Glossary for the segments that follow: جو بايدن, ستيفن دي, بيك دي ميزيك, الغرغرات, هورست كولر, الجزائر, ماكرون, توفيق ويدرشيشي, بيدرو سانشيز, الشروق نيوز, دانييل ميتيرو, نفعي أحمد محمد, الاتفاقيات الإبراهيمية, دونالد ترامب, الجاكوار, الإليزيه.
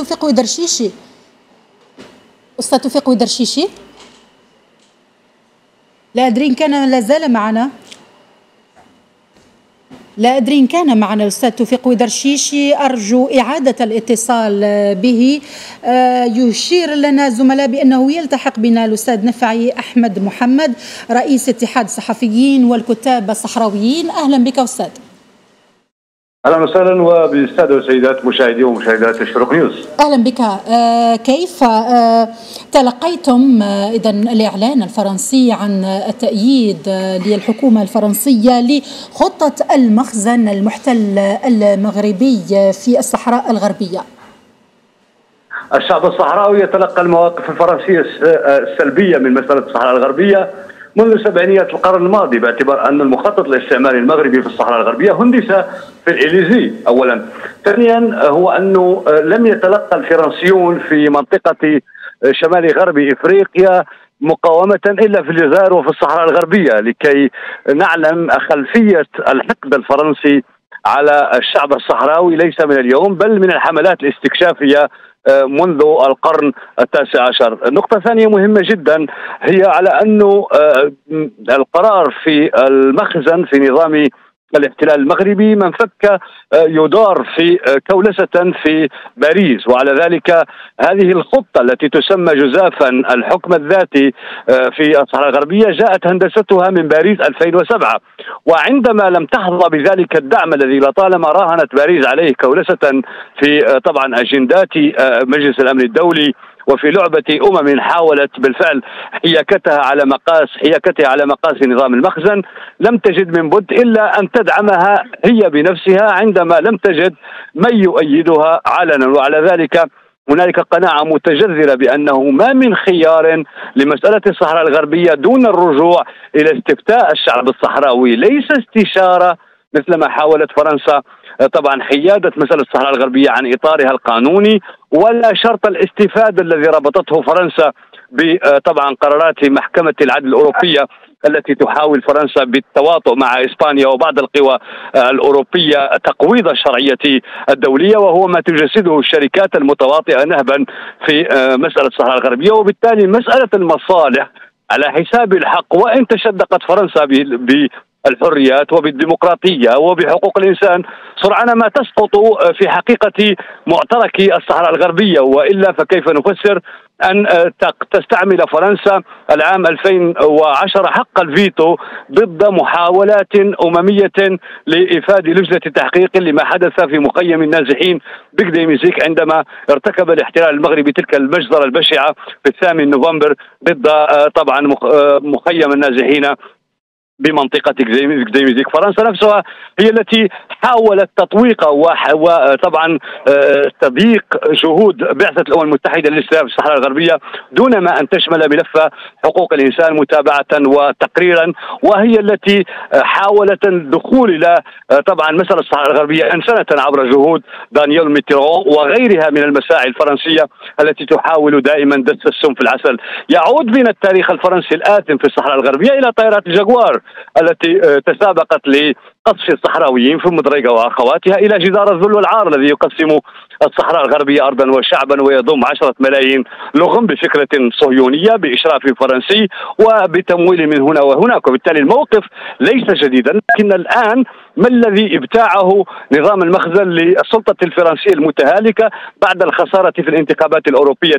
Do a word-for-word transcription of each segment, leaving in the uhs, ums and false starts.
توفيق ويدرشيشي. أستاذ توفيق ويدرشيشي، لا أدري إن كان لازال معنا، لا أدري إن كان معنا الأستاذ توفيق ويدرشيشي، أرجو إعادة الاتصال به. يشير لنا زملاء بأنه يلتحق بنا الأستاذ نفعي أحمد محمد رئيس اتحاد الصحفيين والكتاب الصحراويين. أهلا بك أستاذ. أهلا وسهلا وبالسادة والسيدات مشاهدي ومشاهدات الشروق نيوز. أهلا بك. آه كيف آه تلقيتم آه إذا الإعلان الفرنسي عن التأييد آه للحكومة الفرنسية لخطة المخزن المحتل المغربي في الصحراء الغربية؟ الشعب الصحراوي يتلقى المواقف الفرنسية السلبية من مسألة الصحراء الغربية منذ سبعينيات القرن الماضي، باعتبار أن المخطط الاستعماري المغربي في الصحراء الغربية هندس في الإليزيه أولا. ثانيا هو أنه لم يتلقى الفرنسيون في منطقة شمال غرب إفريقيا مقاومة إلا في الجزائر وفي الصحراء الغربية، لكي نعلم خلفية الحقد الفرنسي على الشعب الصحراوي ليس من اليوم بل من الحملات الاستكشافية منذ القرن التاسع عشر. نقطة ثانية مهمة جدا هي على أنه القرار في المخزن في نظام الاحتلال المغربي منفك يدار في كولسة في باريس، وعلى ذلك هذه الخطة التي تسمى جزافا الحكم الذاتي في الصحراء الغربية جاءت هندستها من باريس ألفين وسبعة، وعندما لم تحظى بذلك الدعم الذي لطالما راهنت باريس عليه كولسة في طبعا أجندات مجلس الأمن الدولي وفي لعبة أمم حاولت بالفعل حياكتها على مقاس حياكتها على مقاس نظام المخزن، لم تجد من بد إلا أن تدعمها هي بنفسها عندما لم تجد من يؤيدها علنا. وعلى ذلك هنالك قناعة متجذرة بأنه ما من خيار لمسألة الصحراء الغربية دون الرجوع إلى استفتاء الشعب الصحراوي، ليس استشارة مثلما حاولت فرنسا طبعا حيادة مسألة الصحراء الغربية عن إطارها القانوني، ولا شرط الاستفادة الذي ربطته فرنسا بطبعا قرارات محكمة العدل الأوروبية التي تحاول فرنسا بالتواطؤ مع إسبانيا وبعض القوى الأوروبية تقويض الشرعية الدولية، وهو ما تجسده الشركات المتواطئة نهبا في مسألة الصحراء الغربية. وبالتالي مسألة المصالح على حساب الحق، وإن تشدقت فرنسا ب الحريات وبالديمقراطية وبحقوق الإنسان سرعان ما تسقط في حقيقة معترك الصحراء الغربية، وإلا فكيف نفسر أن تستعمل فرنسا العام ألفين وعشرة حق الفيتو ضد محاولات أممية لإفادة لجنة تحقيق لما حدث في مخيم النازحين بيك دي ميزيك عندما ارتكب الاحتلال المغربي تلك المجزرة البشعة في الثامن نوفمبر ضد طبعا مخيم النازحين بمنطقة ديميزيك. فرنسا نفسها هي التي حاولت تطويقه وطبعا تضييق جهود بعثة الأمم المتحدة للاستئناف في الصحراء الغربية دون ما أن تشمل ملف حقوق الإنسان متابعة وتقريرا، وهي التي حاولت الدخول إلى طبعا مسألة الصحراء الغربية أنسنة عبر جهود دانييل ميتيرو وغيرها من المساعي الفرنسية التي تحاول دائما دس السم في العسل. يعود بنا التاريخ الفرنسي الآثم في الصحراء الغربية إلى طائرات الجاكوار التي تسابقت لقصف الصحراويين في مدريقة وأخواتها إلى جدار الذل والعار الذي يقسم الصحراء الغربية أرضا وشعبا ويضم عشرة ملايين لغم بفكرة صهيونية بإشراف فرنسي وبتمويل من هنا وهناك. وبالتالي الموقف ليس جديدا، لكن الآن ما الذي ابتاعه نظام المخزن للسلطة الفرنسية المتهالكة بعد الخسارة في الانتخابات الأوروبية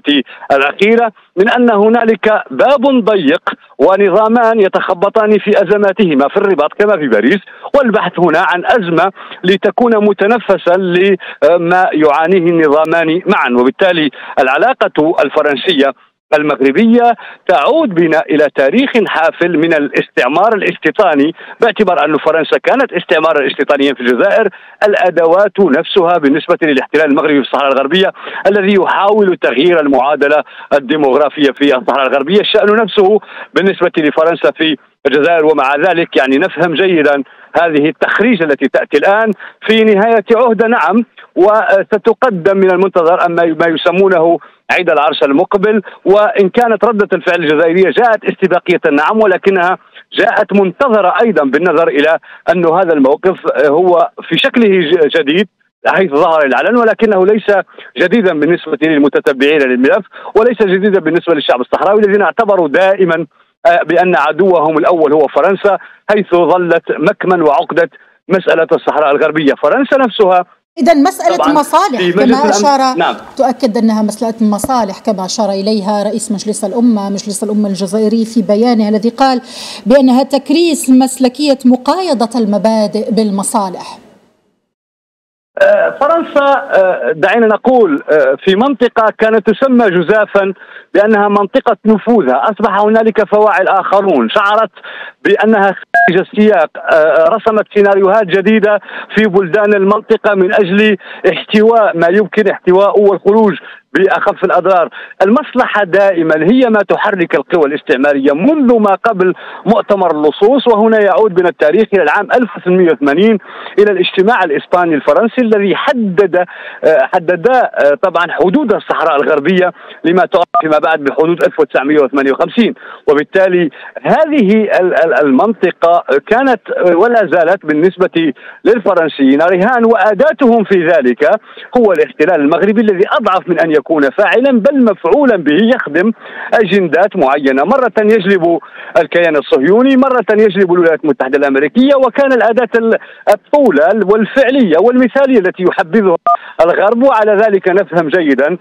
الأخيرة؟ من أن هنالك باب ضيق ونظامان يتخبطان في أزماتهما في الرباط كما في باريس، والبحث هنا عن أزمة لتكون متنفسا لما يعانيه النظامان معا. وبالتالي العلاقة الفرنسية المغربية تعود بنا إلى تاريخ حافل من الاستعمار الاستيطاني، باعتبار أن فرنسا كانت استعمارا استيطانيا في الجزائر. الأدوات نفسها بالنسبة للاحتلال المغربي في الصحراء الغربية الذي يحاول تغيير المعادلة الديموغرافية في الصحراء الغربية، الشأن نفسه بالنسبة لفرنسا في الجزائر. ومع ذلك يعني نفهم جيدا هذه التخريج التي تأتي الآن في نهاية عهد نعم، وستقدم من المنتظر أما ما يسمونه عيد العرش المقبل. وإن كانت ردة الفعل الجزائرية جاءت استباقية نعم، ولكنها جاءت منتظرة أيضا بالنظر إلى أن هذا الموقف هو في شكله جديد حيث ظهر الإعلان، ولكنه ليس جديدا بالنسبة للمتتبعين للملف، وليس جديدا بالنسبة للشعب الصحراوي الذين اعتبروا دائما بأن عدوهم الأول هو فرنسا، حيث ظلت مكمن وعقدة مسألة الصحراء الغربية. فرنسا نفسها إذا مسألة مصالح كما أشار، نعم. تؤكد أنها مسألة مصالح كما أشار إليها رئيس مجلس الأمة مجلس الأمة الجزائري في بيانه الذي قال بأنها تكريس مسلكية مقايضة المبادئ بالمصالح. فرنسا دعينا نقول في منطقة كانت تسمى جزافا بأنها منطقة نفوذها، أصبح هنالك فواعل آخرون، شعرت بأنها خارج السياق، رسمت سيناريوهات جديدة في بلدان المنطقة من أجل احتواء ما يمكن احتواءه والخروج بأخف الأضرار. المصلحة دائما هي ما تحرك القوى الاستعمارية منذ ما قبل مؤتمر اللصوص، وهنا يعود بنا التاريخ إلى العام ألف وثمانمئة وثمانين إلى الاجتماع الإسباني الفرنسي الذي حدد حدد طبعا حدود الصحراء الغربية لما تعرف فيما بعد بحدود ألف وتسعمئة وثمانية وخمسين، وبالتالي هذه المنطقة كانت ولا زالت بالنسبة للفرنسيين رهان، وأداتهم في ذلك هو الاحتلال المغربي الذي أضعف من أن يكون فاعلا بل مفعولا به، يخدم أجندات معينة، مرة يجلب الكيان الصهيوني، مرة يجلب الولايات المتحدة الأمريكية، وكان الأداة الطولة والفعلية والمثالية التي يحبذها الغرب. وعلى ذلك نفهم جيدا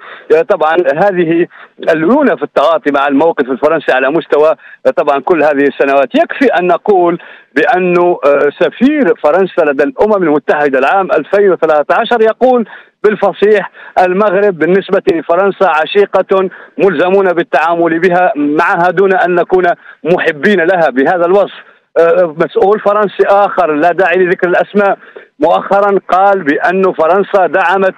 طبعا هذه الليونة في التعاطي مع الموقف الفرنسي على مستوى طبعا كل هذه السنوات. يكفي أن نقول بأنه سفير فرنسا لدى الأمم المتحدة العام ألفين وثلاثة عشر يقول بالفصيح المغرب بالنسبة لفرنسا عشيقة ملزمون بالتعامل بها معها دون أن نكون محبين لها بهذا الوصف. مسؤول فرنسي آخر لا داعي لذكر الأسماء مؤخرا قال بأن فرنسا دعمت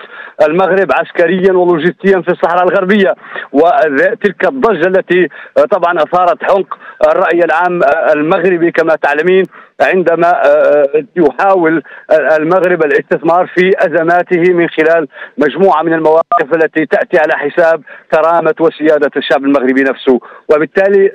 المغرب عسكريا ولوجستيا في الصحراء الغربية، وتلك الضجة التي طبعا أثارت حنق الرأي العام المغربي كما تعلمين عندما يحاول المغرب الاستثمار في أزماته من خلال مجموعة من المواقف التي تأتي على حساب كرامة وسيادة الشعب المغربي نفسه. وبالتالي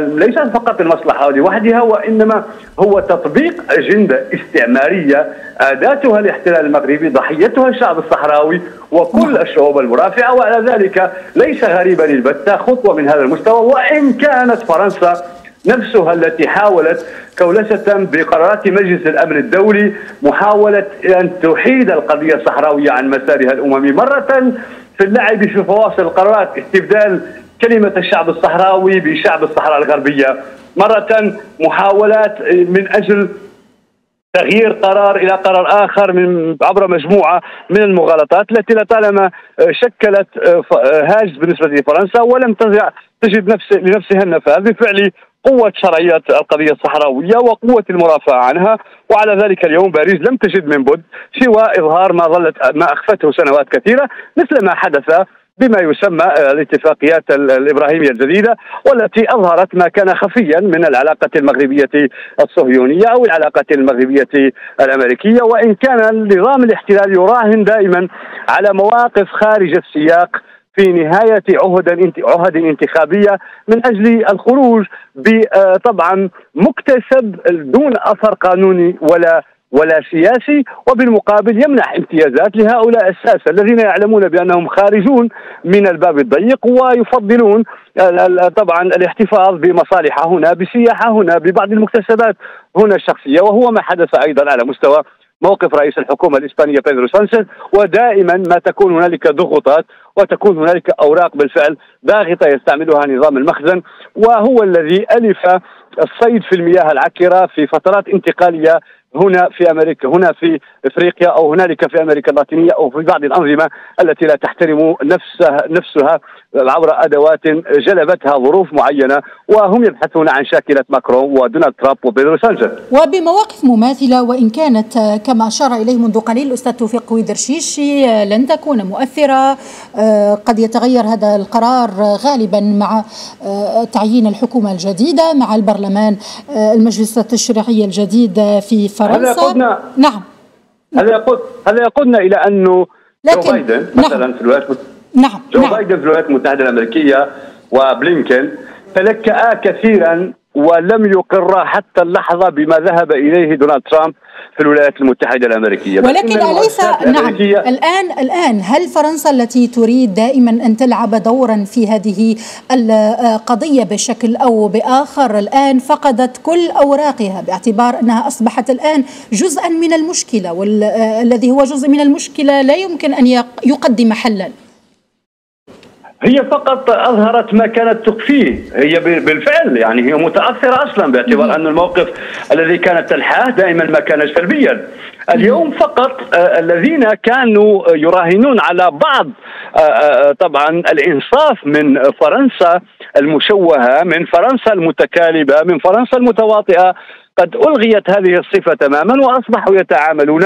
ليس فقط المصلحة هذه وحدها، وإنما هو تطبيق أجندة استعمارية أداتها الاحتلال المغربي، ضحيتها الشعب الصحراوي وكل الشعوب المرافعة. وعلى ذلك ليس غريبا البتة خطوة من هذا المستوى، وإن كانت فرنسا نفسها التي حاولت كولسة بقرارات مجلس الأمن الدولي محاولة أن تحيد القضية الصحراوية عن مسارها الأممي، مرة في اللعب في فواصل القرارات، استبدال كلمة الشعب الصحراوي بشعب الصحراء الغربية، مرة محاولات من أجل تغيير قرار إلى قرار آخر من عبر مجموعة من المغالطات التي لطالما شكلت هاجس بالنسبة لفرنسا ولم تجد نفس لنفسها النفاذ بفعل قوة شرعية القضية الصحراوية وقوة المرافعة عنها. وعلى ذلك اليوم باريس لم تجد من بد سوى إظهار ما ظلت ما أخفته سنوات كثيرة، مثل ما حدث بما يسمى الاتفاقيات الإبراهيمية الجديدة، والتي أظهرت ما كان خفيا من العلاقة المغربية الصهيونية أو العلاقة المغربية الأمريكية. وإن كان النظام الاحتلال يراهن دائما على مواقف خارج السياق في نهاية عهد انتخابية من أجل الخروج بطبعا مكتسب دون أثر قانوني ولا ولا سياسي، وبالمقابل يمنح امتيازات لهؤلاء الساسة الذين يعلمون بأنهم خارجون من الباب الضيق ويفضلون طبعا الاحتفاظ بمصالح هنا بسياحة هنا ببعض المكتسبات هنا الشخصية. وهو ما حدث أيضا على مستوى موقف رئيس الحكومة الإسبانية بيدرو سانشيز، ودائما ما تكون هنالك ضغوطات وتكون هنالك أوراق بالفعل ضاغطة يستعملها نظام المخزن، وهو الذي ألف الصيد في المياه العكرة في فترات انتقالية هنا في أمريكا هنا في إفريقيا أو هنالك في أمريكا اللاتينية أو في بعض الأنظمة التي لا تحترم نفسها نفسها عبر أدوات جلبتها ظروف معينة، وهم يبحثون عن شاكلة ماكرون ودونالد ترامب وبيدرو سانشيز وبمواقف مماثلة. وإن كانت كما أشار إليه منذ قليل الأستاذ توفيق ويدرشيشي لن تكون مؤثرة، قد يتغير هذا القرار غالبا مع تعيين الحكومة الجديدة مع البرلمان المجلس التشريعي الجديد في فرنسا. هذا يقودنا نعم هذا يقود هذا يقودنا إلى أنه لكن... جو بايدن مثلا نعم. في الولايات نعم جو نعم. بايدن في الولايات المتحدة الأمريكية وبلينكن تلكأ كثيرا ولم يقر حتى اللحظة بما ذهب إليه دونالد ترامب في الولايات المتحدة الأمريكية. ولكن أليس نعم الآن الآن هل فرنسا التي تريد دائما أن تلعب دورا في هذه القضية بشكل أو بآخر الآن فقدت كل أوراقها باعتبار أنها أصبحت الآن جزءا من المشكلة، والذي هو جزء من المشكلة لا يمكن أن يقدم حلا؟ هي فقط أظهرت ما كانت تخفيه، هي بالفعل يعني هي متأثرة أصلا باعتبار أن الموقف الذي كانت تلحاه دائما ما كان سلبيا. اليوم فقط الذين كانوا يراهنون على بعض طبعا الإنصاف من فرنسا المشوهة، من فرنسا المتكالبة، من فرنسا المتواطئة، قد ألغيت هذه الصفة تماما وأصبحوا يتعاملون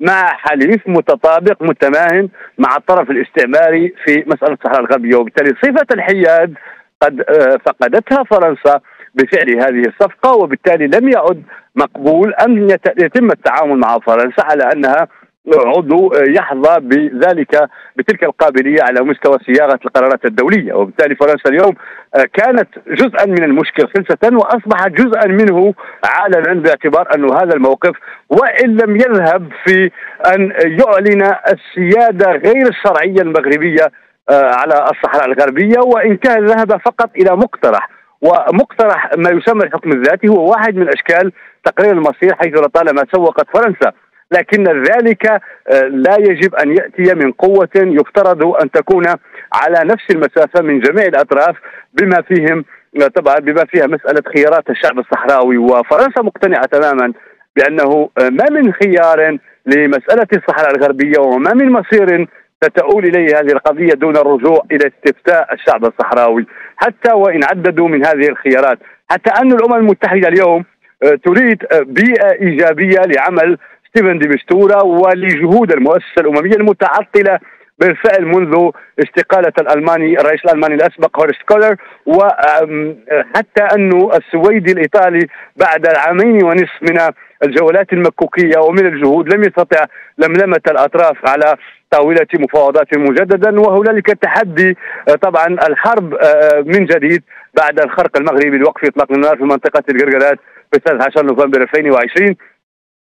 مع حليف متطابق متماهن مع الطرف الاستعماري في مسألة الصحراء الغربية، وبالتالي صفة الحياد قد فقدتها فرنسا بفعل هذه الصفقة، وبالتالي لم يعد مقبول أن يتم التعامل مع فرنسا على أنها عضو يحظى بذلك بتلك القابلية على مستوى صياغة القرارات الدولية. وبالتالي فرنسا اليوم كانت جزءا من المشكل سلسة وأصبحت جزءا منه عالما باعتبار أنه هذا الموقف وإن لم يذهب في أن يعلن السيادة غير الشرعية المغربية على الصحراء الغربية، وإن كان ذهب فقط إلى مقترح، ومقترح ما يسمى الحكم الذاتي هو واحد من أشكال تقرير المصير حيث لطالما سوقت فرنسا، لكن ذلك لا يجب أن يأتي من قوة يفترض أن تكون على نفس المسافة من جميع الأطراف بما فيهم طبعا بما فيها مسألة خيارات الشعب الصحراوي. وفرنسا مقتنعة تماما بأنه ما من خيار لمسألة الصحراء الغربية وما من مصير تتؤول إليه هذه القضية دون الرجوع إلى استفتاء الشعب الصحراوي حتى وإن عددوا من هذه الخيارات، حتى أن الأمم المتحدة اليوم تريد بيئة إيجابية لعمل ستيفن دي ولجهود المؤسسة الأممية المتعطلة بالفعل منذ استقالة الألماني الرئيس الألماني الأسبق هورست كولر، وحتى أنه السويدي الإيطالي بعد عامين ونصف من الجولات المكوكية ومن الجهود لم يستطع لملمة الأطراف على طاولة مفاوضات مجددا، وهنالك تحدي طبعا الحرب من جديد بعد الخرق المغربي لوقف إطلاق النار في منطقة الغرغرات في ثلاثة عشر نوفمبر ألفين وعشرين،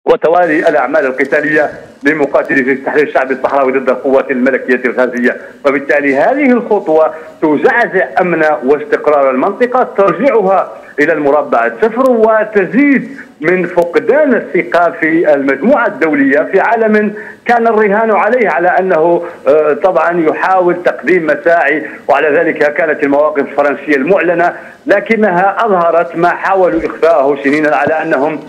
وتوالي الأعمال القتالية لمقاتلي في التحرير الشعبي الصحراوي ضد القوات الملكية الغازية. وبالتالي هذه الخطوة تزعزع أمن واستقرار المنطقة، ترجعها إلى المربع الصفر، وتزيد من فقدان الثقة في المجموعة الدولية في عالم كان الرهان عليه على أنه طبعا يحاول تقديم مساعي، وعلى ذلك كانت المواقف الفرنسية المعلنة لكنها أظهرت ما حاولوا إخفاءه سنين على أنهم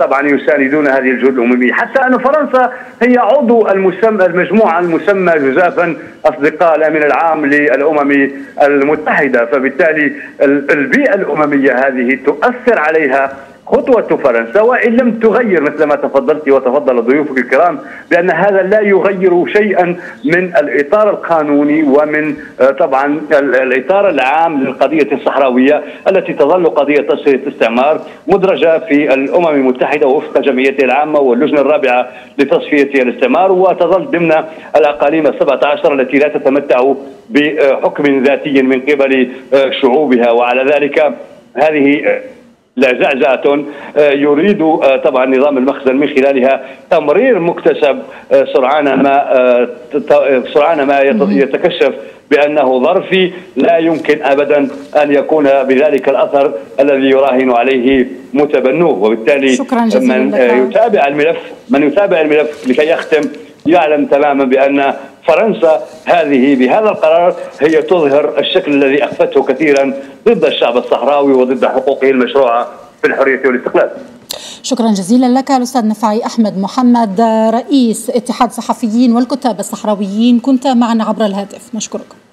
طبعا يساندون هذه الجهود الأممية، حتى أن فرنسا هي عضو المسمى المجموعة المسمى جزافا أصدقاء الأمين العام للأمم المتحدة. فبالتالي البيئة الأممية هذه تؤثر عليها خطوة فرنسا، وإن لم تغير مثل ما تفضلت وتفضل ضيوفك الكرام بأن هذا لا يغير شيئا من الإطار القانوني ومن طبعا الإطار العام للقضية الصحراوية التي تظل قضية تسلية الاستعمار مدرجة في الأمم المتحدة وفق جمعيتها العامة واللجنة الرابعة لتصفية الاستعمار، وتظل ضمن الأقاليم السبعة عشر التي لا تتمتع بحكم ذاتي من قبل شعوبها. وعلى ذلك هذه لزعزعة يريد طبعا نظام المخزن من خلالها تمرير مكتسب سرعان ما سرعان ما يتكشف بأنه ظرفي، لا يمكن أبدا أن يكون بذلك الأثر الذي يراهن عليه متبنوه. وبالتالي من يتابع الملف من يتابع الملف لكي يختم يعلم تماما بأن فرنسا هذه بهذا القرار هي تظهر الشكل الذي أخفته كثيرا ضد الشعب الصحراوي وضد حقوقه المشروعة في الحرية والاستقلال. شكرا جزيلا لك الأستاذ نفعي أحمد محمد رئيس اتحاد الصحفيين والكتاب الصحراويين، كنت معنا عبر الهاتف، نشكرك.